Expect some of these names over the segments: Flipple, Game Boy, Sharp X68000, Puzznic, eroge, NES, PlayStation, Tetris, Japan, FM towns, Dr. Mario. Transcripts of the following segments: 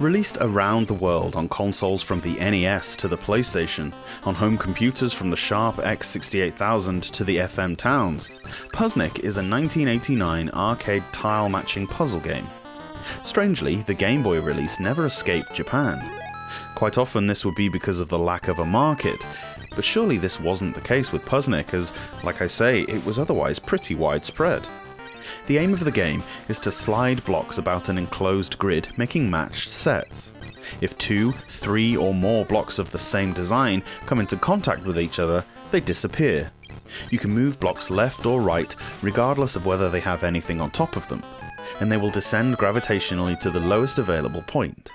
Released around the world on consoles from the NES to the PlayStation, on home computers from the Sharp X68000 to the FM towns, Puzznic is a 1989 arcade tile-matching puzzle game. Strangely, the Game Boy release never escaped Japan. Quite often this would be because of the lack of a market, but surely this wasn't the case with Puzznic as, like I say, it was otherwise pretty widespread. The aim of the game is to slide blocks about an enclosed grid, making matched sets. If 2, 3 or more blocks of the same design come into contact with each other, they disappear. You can move blocks left or right regardless of whether they have anything on top of them, and they will descend gravitationally to the lowest available point.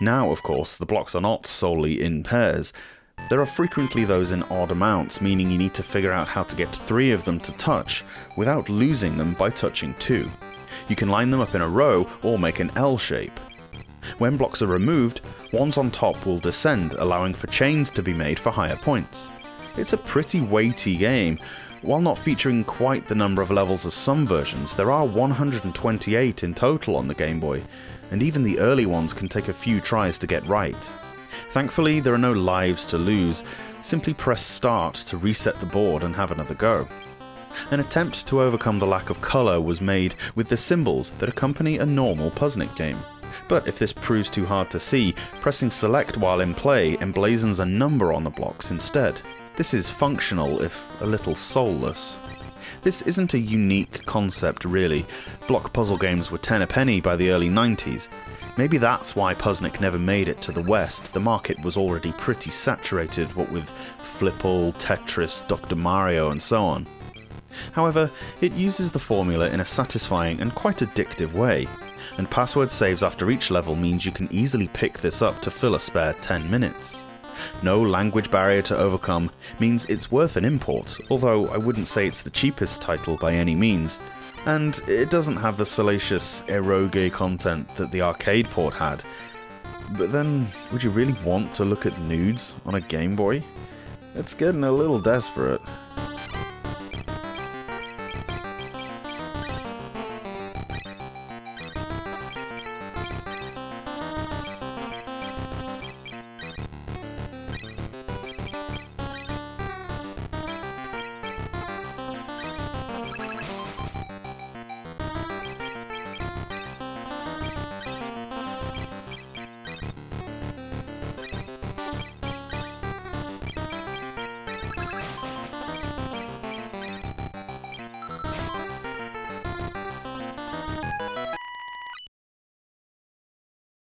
Now, of course, the blocks are not solely in pairs. There are frequently those in odd amounts, meaning you need to figure out how to get 3 of them to touch without losing them by touching 2. You can line them up in a row or make an L shape. When blocks are removed, ones on top will descend, allowing for chains to be made for higher points. It's a pretty weighty game. While not featuring quite the number of levels as some versions, there are 128 in total on the Game Boy, and even the early ones can take a few tries to get right. Thankfully, there are no lives to lose, simply press start to reset the board and have another go. An attempt to overcome the lack of colour was made with the symbols that accompany a normal Puzznic game, but if this proves too hard to see, pressing select while in play emblazons a number on the blocks instead. This is functional, if a little soulless. This isn't a unique concept really. Block puzzle games were 10p by the early 90s. Maybe that's why Puzznic never made it to the West. The market was already pretty saturated, what with Flipple, Tetris, Dr. Mario and so on. However, it uses the formula in a satisfying and quite addictive way, and password saves after each level means you can easily pick this up to fill a spare 10 minutes. No language barrier to overcome means it's worth an import, although I wouldn't say it's the cheapest title by any means, and it doesn't have the salacious eroge content that the arcade port had. But then, would you really want to look at nudes on a Game Boy? It's getting a little desperate.